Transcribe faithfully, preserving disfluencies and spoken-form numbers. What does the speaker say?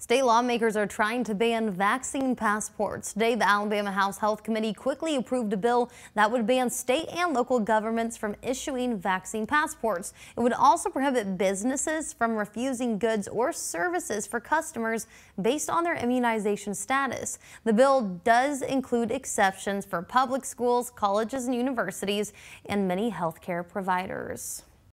State lawmakers are trying to ban vaccine passports. Today, the Alabama House Health Committee quickly approved a bill that would ban state and local governments from issuing vaccine passports. It would also prohibit businesses from refusing goods or services for customers based on their immunization status. The bill does include exceptions for public schools, colleges and universities, and many healthcare providers.